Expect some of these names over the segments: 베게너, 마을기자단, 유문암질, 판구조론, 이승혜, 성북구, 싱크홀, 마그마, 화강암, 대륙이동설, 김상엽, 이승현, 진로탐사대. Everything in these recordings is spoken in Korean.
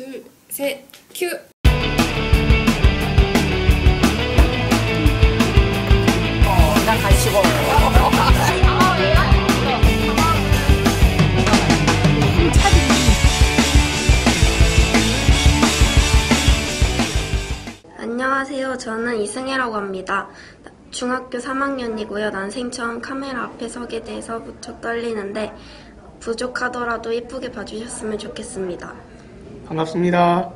둘, 셋, 큐! 난 같이 먹어. 안녕하세요. 저는 이승혜라고 합니다. 중학교 3학년이고요. 난생 처음 카메라 앞에 서게 돼서 무척 떨리는데 부족하더라도 예쁘게 봐주셨으면 좋겠습니다. 반갑습니다.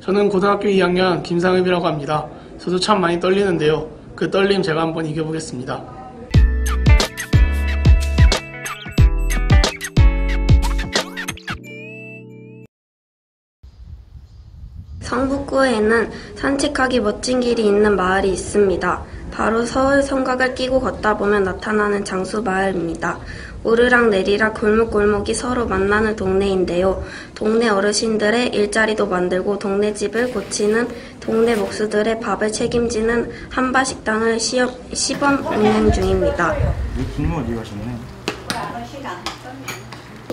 저는 고등학교 2학년 김상엽이라고 합니다. 저도 참 많이 떨리는데요. 그 떨림 제가 한번 이겨보겠습니다. 성북구에는 산책하기 멋진 길이 있는 마을이 있습니다. 바로 서울 성곽을 끼고 걷다 보면 나타나는 장수마을입니다. 오르락 내리락 골목골목이 서로 만나는 동네인데요. 동네 어르신들의 일자리도 만들고 동네 집을 고치는 동네 목수들의 밥을 책임지는 한바식당을 시범 운영 중입니다. 굶어 어디 가시네.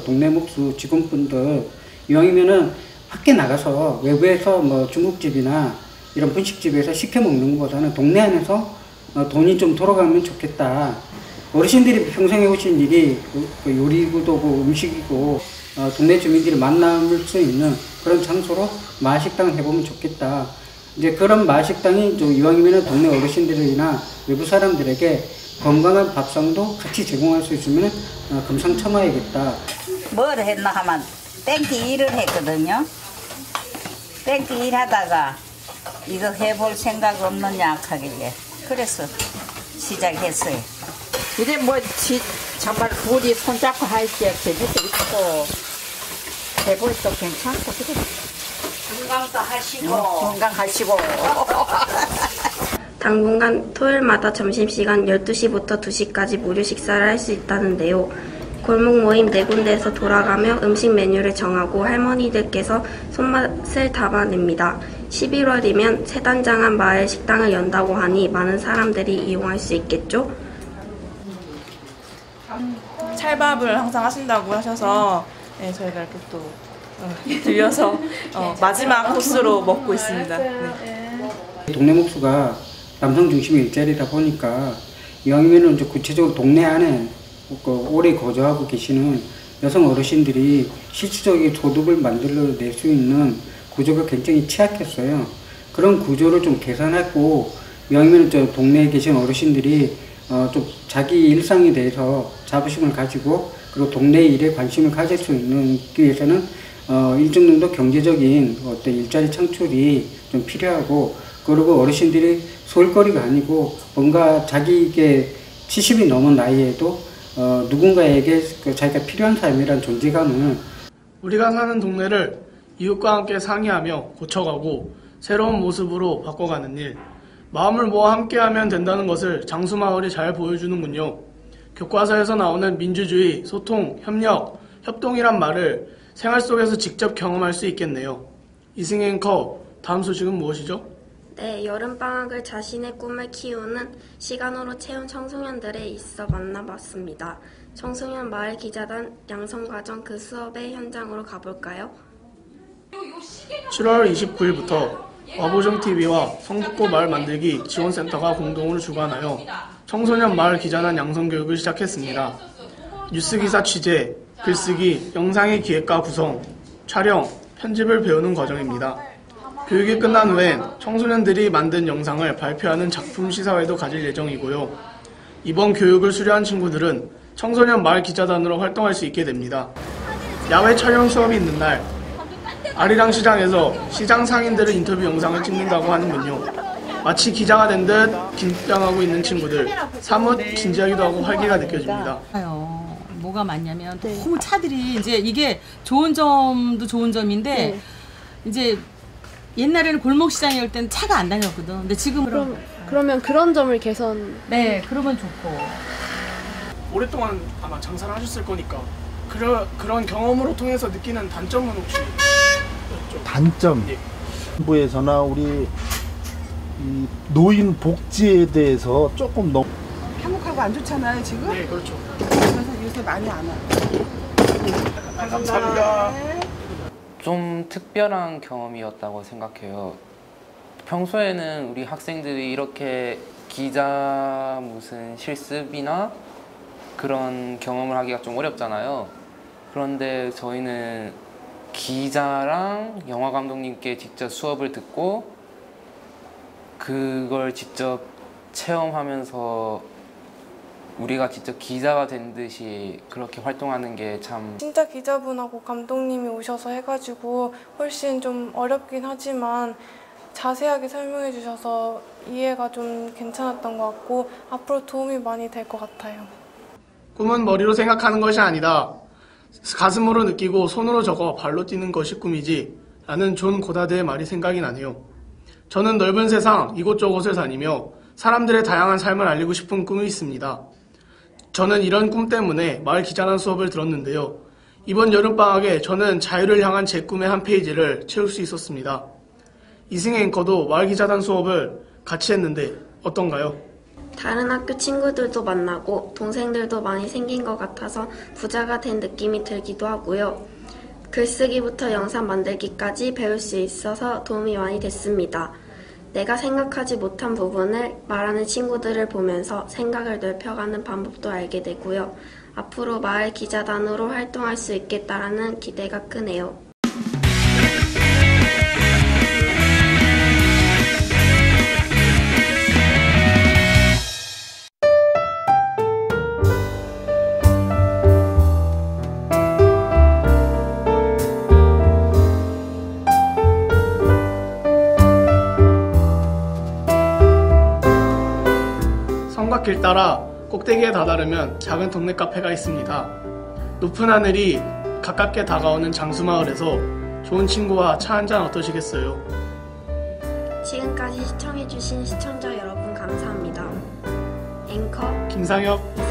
동네 목수 직원분들 이왕이면은 밖에 나가서 외부에서 뭐 중국집이나 이런 분식집에서 시켜 먹는 것보다는 동네 안에서 돈이 좀 돌아가면 좋겠다. 어르신들이 평생에 오신 일이 요리도 음식이고 동네 주민들이 만날 수 있는 그런 장소로 마식당을 해보면 좋겠다. 이제 그런 마식당이 좀 이왕이면 동네 어르신들이나 외부 사람들에게 건강한 밥상도 같이 제공할 수 있으면 금상첨화이겠다. 뭘 했나 하면 땡기 일을 했거든요. 땡기 일하다가 이거 해볼 생각 없느냐 하길래 그래서 시작했어요. 이제 뭐 정말 둘이 손잡고 할 때 재주도 있고 해보니까 괜찮고 그래. 건강도 하시고 건강하시고. 당분간 토요일마다 점심시간 12시부터 2시까지 무료 식사를 할 수 있다는데요. 골목 모임 4군데에서 돌아가며 음식 메뉴를 정하고 할머니들께서 손맛을 담아냅니다. 11월이면 세단장한 마을 식당을 연다고 하니 많은 사람들이 이용할 수 있겠죠? 찰밥을 항상 하신다고 하셔서 네, 저희가 이렇게 또 들려서 마지막 코스로 먹고 있습니다. 네. 동네 목수가 남성 중심의 일자리다 보니까 이왕이면 이제 구체적으로 동네 안에 오래 거주하고 계시는 여성 어르신들이 실질적인 소득을 만들어낼 수 있는 구조가 굉장히 취약했어요. 그런 구조를 좀 개선하고 이왕이면 저 동네에 계신 어르신들이 좀 자기 일상에 대해서 자부심을 가지고 그리고 동네 일에 관심을 가질 수 있는 위해서는 일정 정도 경제적인 어떤 일자리 창출이 좀 필요하고 그리고 어르신들이 소일거리가 아니고 뭔가 자기에게 70이 넘은 나이에도 누군가에게 자기가 필요한 사람이란 존재감을 우리가 사는 동네를 이웃과 함께 상의하며 고쳐가고 새로운 모습으로 바꿔가는 일 마음을 모아 함께하면 된다는 것을 장수마을이 잘 보여주는군요. 교과서에서 나오는 민주주의, 소통, 협력, 협동이란 말을 생활 속에서 직접 경험할 수 있겠네요. 이승혜 앵커, 다음 소식은 무엇이죠? 네, 여름방학을 자신의 꿈을 키우는 시간으로 채운 청소년들에 있어 만나봤습니다. 청소년 마을 기자단 양성과정 그 수업의 현장으로 가볼까요? 7월 29일부터 와보정TV와 성북구 마을 만들기 지원센터가 공동으로 주관하여 청소년 마을 기자단 양성교육을 시작했습니다. 뉴스기사 취재, 글쓰기, 영상의 기획과 구성, 촬영, 편집을 배우는 과정입니다. 교육이 끝난 후엔 청소년들이 만든 영상을 발표하는 작품 시사회도 가질 예정이고요. 이번 교육을 수료한 친구들은 청소년 마을 기자단으로 활동할 수 있게 됩니다. 야외 촬영 수업이 있는 날, 아리랑 시장에서 시장 상인들의 인터뷰 영상을 찍는다고 하는군요. 마치 기자가 된 듯 긴장하고 있는 친구들, 사뭇 진지하기도 하고 활기가 느껴집니다. 뭐가 많냐면 너무 차들이 이제 이게 좋은 점도 좋은 점인데 이제 옛날에는 골목시장에 올 때는 차가 안 다녔거든. 근데 지금은 그러면 그런 점을 개선. 네, 그러면 좋고. 오랫동안 아마 장사를 하셨을 거니까 그런 경험으로 통해서 느끼는 단점은 혹시? 단점. 예. 정부에서나 우리 이 노인 복지에 대해서 조금 너무 한국하고 안 좋잖아요 지금. 네, 그렇죠. 그래서 요새 많이 안 와. 감사합니다. 좀 특별한 경험이었다고 생각해요. 평소에는 우리 학생들이 이렇게 기자 무슨 실습이나 그런 경험을 하기가 좀 어렵잖아요. 그런데 저희는 기자랑 영화 감독님께 직접 수업을 듣고 그걸 직접 체험하면서 우리가 직접 기자가 된 듯이 그렇게 활동하는 게 참, 진짜 기자분하고 감독님이 오셔서 해가지고 훨씬 좀 어렵긴 하지만 자세하게 설명해 주셔서 이해가 좀 괜찮았던 것 같고 앞으로 도움이 많이 될 것 같아요. 꿈은 머리로 생각하는 것이 아니다. 가슴으로 느끼고 손으로 적어 발로 뛰는 것이 꿈이지 라는 존 고다드의 말이 생각이 나네요. 저는 넓은 세상 이곳저곳을 다니며 사람들의 다양한 삶을 알리고 싶은 꿈이 있습니다. 저는 이런 꿈 때문에 마을 기자란 수업을 들었는데요. 이번 여름방학에 저는 자유를 향한 제 꿈의 한 페이지를 채울 수 있었습니다. 이승현 앵커도 마을 기자단 수업을 같이 했는데 어떤가요? 다른 학교 친구들도 만나고 동생들도 많이 생긴 것 같아서 부자가 된 느낌이 들기도 하고요. 글쓰기부터 영상 만들기까지 배울 수 있어서 도움이 많이 됐습니다. 내가 생각하지 못한 부분을 말하는 친구들을 보면서 생각을 넓혀가는 방법도 알게 되고요. 앞으로 마을 기자단으로 활동할 수 있겠다라는 기대가 크네요. 길 따라 꼭대기에 다다르면 작은 동네 카페가 있습니다. 높은 하늘이 가깝게 다가오는 장수마을에서 좋은 친구와 차 한잔 어떠시겠어요? 지금까지 시청해주신 시청자 여러분 감사합니다. 앵커 김상엽